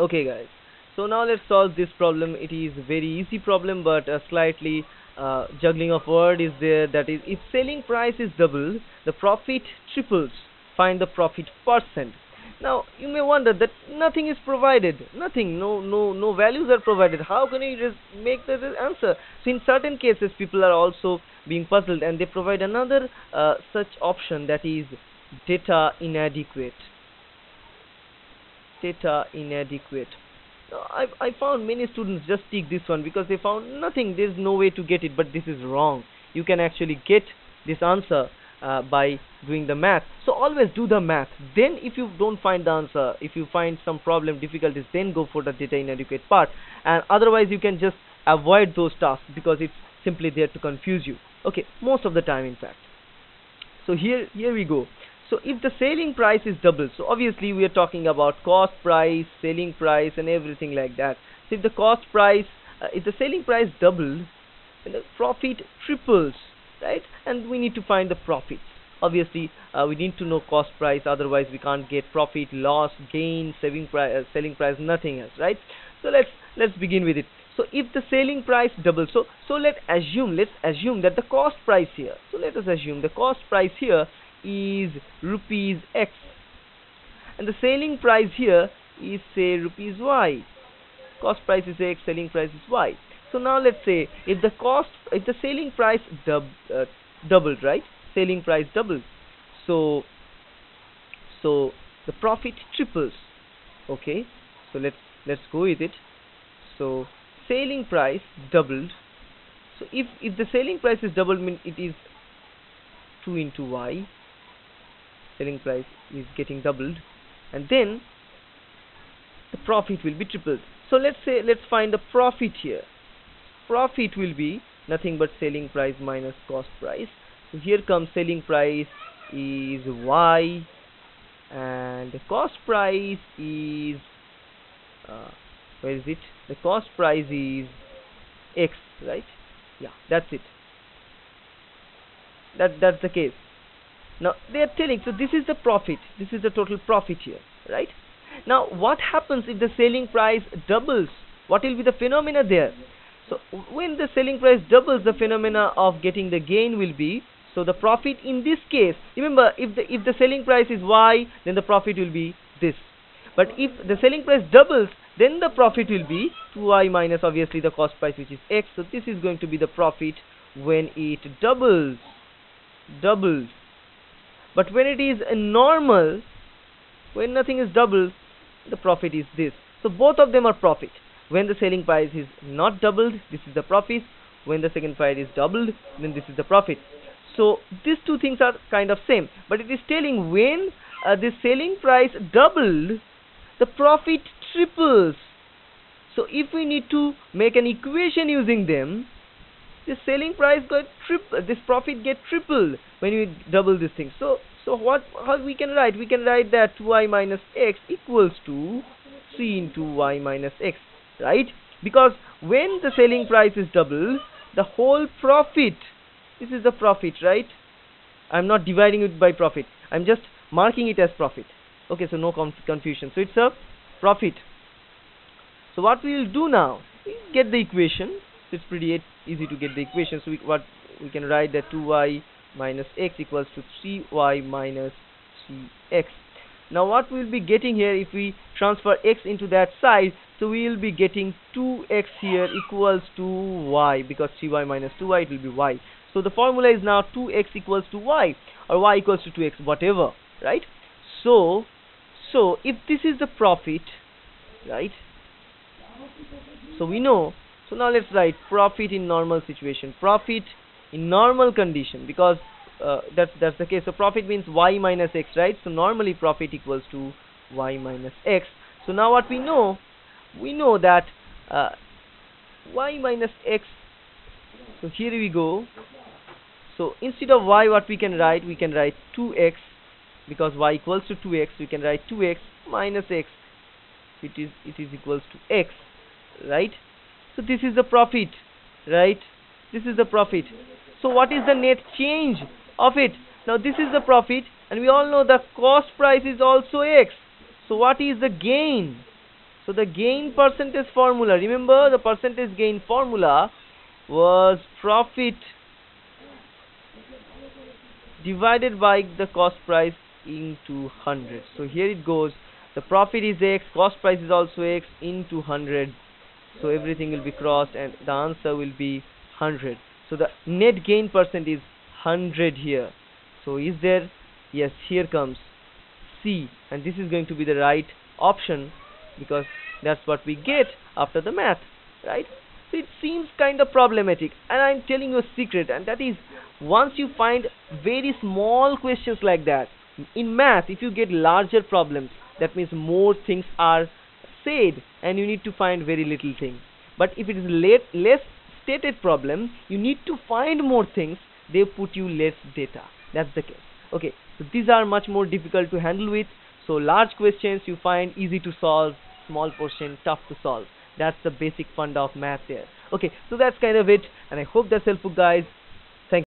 Okay guys, so now let's solve this problem. It is very easy problem, but a slightly juggling of word is there. That is, if selling price is double, the profit triples, find the profit percent. Now you may wonder that nothing is provided, nothing, no values are provided. How can you just make the answer? So in certain cases people are also being puzzled, and they provide another such option, that is data inadequate. Data inadequate. Now, I found many students just take this one because they found nothing, there's no way to get it, but this is wrong. You can actually get this answer by doing the math. So always do the math. Then if you don't find the answer, if you find some problem, difficulties, then go for the data inadequate part, and otherwise you can just avoid those tasks because it's simply there to confuse you, okay, most of the time in fact. So here we go. So if the selling price is double, so obviously we are talking about cost price, selling price and everything like that. So if the cost price, if the selling price doubles, then the profit triples, right? And we need to find the profits. Obviously we need to know cost price, otherwise we can't get profit, loss, gain, selling price, nothing else, right? So let's begin with it. So if the selling price doubles, so let's assume that the cost price here, so let us assume the cost price here is rupees X, and the selling price here is say rupees Y. Cost price is X, selling price is Y. So now let's say if the selling price doubled, right? Selling price doubles, so the profit triples. Okay, so let's go with it. So selling price doubled. So if the selling price is doubled, mean it is 2 into Y. Selling price is getting doubled, and then the profit will be tripled. So let's find the profit here. Profit will be nothing but selling price minus cost price. So here comes selling price is Y, and the cost price is where is it? The cost price is X, right? Yeah, that's it. That's the case. Now they are telling, so this is the profit, this is the total profit here, right? Now what happens if the selling price doubles? What will be the phenomena there? So when the selling price doubles, the phenomena of getting the gain will be, so the profit in this case, remember, if the selling price is Y, then the profit will be this. But if the selling price doubles, then the profit will be 2Y minus obviously the cost price, which is X. So this is going to be the profit when it doubles. But when it is normal, when nothing is doubled, the profit is this. So both of them are profit. When the selling price is not doubled, this is the profit. When the second price is doubled, then this is the profit. So these two things are kind of same, but it is telling when the selling price doubled, the profit triples. So if we need to make an equation using them, the selling price profit get tripled when we double this thing. So how we can write that 2Y minus X equals to 3 into Y minus X, right? Because when the selling price is double, the whole profit, this is the profit, right? I'm not dividing it by profit, I'm just marking it as profit. Okay, so no confusion. So it's a profit. So what we will do now, get the equation. So it's pretty easy to get the equation. So we can write that 2Y minus X equals to 3Y minus 3X. Now what we'll be getting here, if we transfer X into that side, so we'll be getting 2X here equals to Y, because 3Y minus 2Y, it will be Y. So the formula is now 2X equals to Y, or Y equals to 2X, whatever, right? So if this is the profit, right? So we know. So now let's write profit in normal situation, profit in normal condition, because that's the case. So profit means Y minus X, right? So normally profit equals to Y minus X. So now what we know that Y minus X. So here we go. So instead of Y, what we can write 2X, because Y equals to 2X. We can write 2X minus X. It is equals to X, right? So this is the profit, right? This is the profit. So what is the net change of it? Now this is the profit, and we all know the cost price is also X. So what is the gain? So the gain percentage formula, remember the percentage gain formula was profit divided by the cost price into 100. So here it goes, the profit is X, cost price is also X into 100. So everything will be crossed and the answer will be 100. So the net gain percent is 100 here. So is there? Yes, here comes C, and this is going to be the right option because that's what we get after the math, right? So it seems kind of problematic, and I'm telling you a secret, and that is, once you find very small questions like that in math, if you get larger problems, that means more things are said and you need to find very little things. But if it is less stated problem, you need to find more things, they put you less data. That's the case. Okay, so these are much more difficult to handle with. So large questions you find easy to solve, small portion tough to solve. That's the basic fund of math there. Okay, so that's kind of it, and I hope that's helpful, guys.